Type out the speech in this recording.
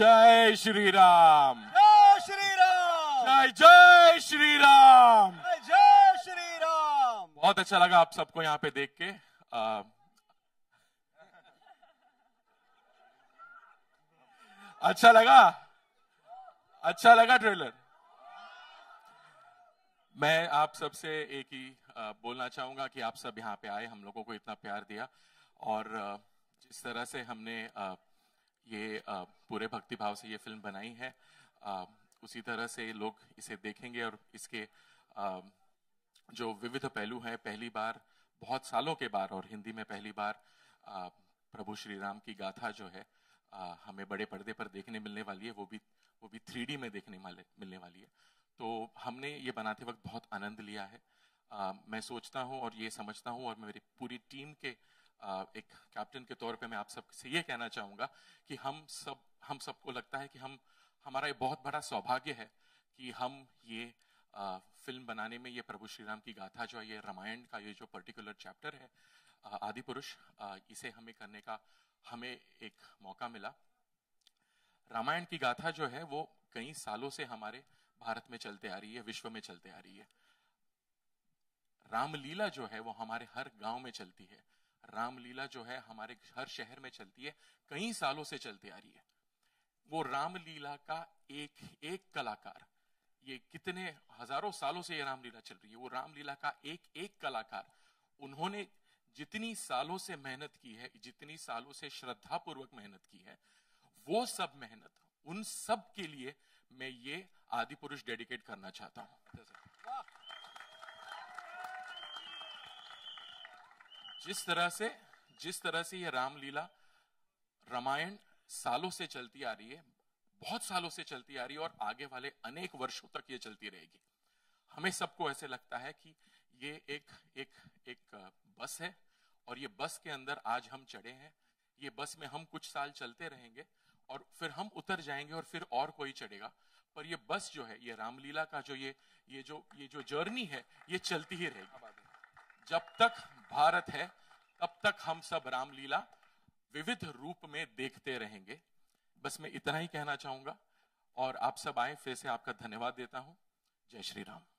जय श्री राम, जय श्री राम, जय जय श्री राम, जय श्री राम। बहुत अच्छा लगा आप सबको यहाँ पे देख के। अच्छा लगा, अच्छा लगा ट्रेलर। मैं आप सबसे एक ही बोलना चाहूंगा कि आप सब यहाँ पे आए, हम लोगों को इतना प्यार दिया, और जिस तरह से हमने ये पूरे भक्तिभाव से ये फिल्म बनाई है, उसी तरह से लोग इसे देखेंगे और इसके जो विविध पहलू हैं, पहली बार बहुत सालों के बाद और हिंदी में पहली बार प्रभु श्री राम की गाथा जो है हमें बड़े पर्दे पर देखने मिलने वाली है, वो भी 3D में देखने मिलने वाली है। तो हमने ये बनाते वक्त बहुत आनंद लिया है। मैं सोचता हूँ और ये समझता हूँ, और मेरी पूरी टीम के एक कैप्टन के तौर पे मैं आप सब से ये कहना चाहूँगा कि हम सबको लगता है कि हमारा ये बहुत बड़ा सौभाग्य है कि हम ये फिल्म बनाने में, ये प्रभु श्री राम की गाथा जो है, ये रामायण का ये जो पर्टिकुलर चैप्टर है आदिपुरुष, इसे हमें करने का हमें एक मौका मिला। रामायण की गाथा जो है वो कई सालों से हमारे भारत में चलते आ रही है, विश्व में चलते आ रही है। रामलीला जो है वो हमारे हर गांव में चलती है, रामलीला जो है हमारे हर शहर में चलती है, कई सालों से चलती आ रही है। वो रामलीला का एक एक कलाकार, ये कितने हजारों सालों से ये रामलीला चल रही है, वो रामलीला का एक एक कलाकार, उन्होंने जितनी सालों से मेहनत की है, जितनी सालों से श्रद्धापूर्वक मेहनत की है, वो सब मेहनत, उन सब के लिए मैं ये आदिपुरुष डेडिकेट करना चाहता हूं। जिस तरह से ये रामलीला रामायण सालों से चलती आ रही है, बहुत सालों से चलती आ रही है, और आगे वाले अनेक वर्षों तक ये चलती रहेगी। हमें सबको ऐसे लगता है कि ये एक बस है, और ये बस के अंदर आज हम चढ़े हैं, ये बस में हम कुछ साल चलते रहेंगे और फिर हम उतर जाएंगे और फिर और कोई चढ़ेगा। पर ये बस जो है, ये रामलीला का जो ये जो जर्नी है, ये चलती ही रहेगी। जब तक भारत है तब तक हम सब रामलीला विविध रूप में देखते रहेंगे। बस मैं इतना ही कहना चाहूंगा, और आप सब आए, फिर से आपका धन्यवाद देता हूं। जय श्री राम।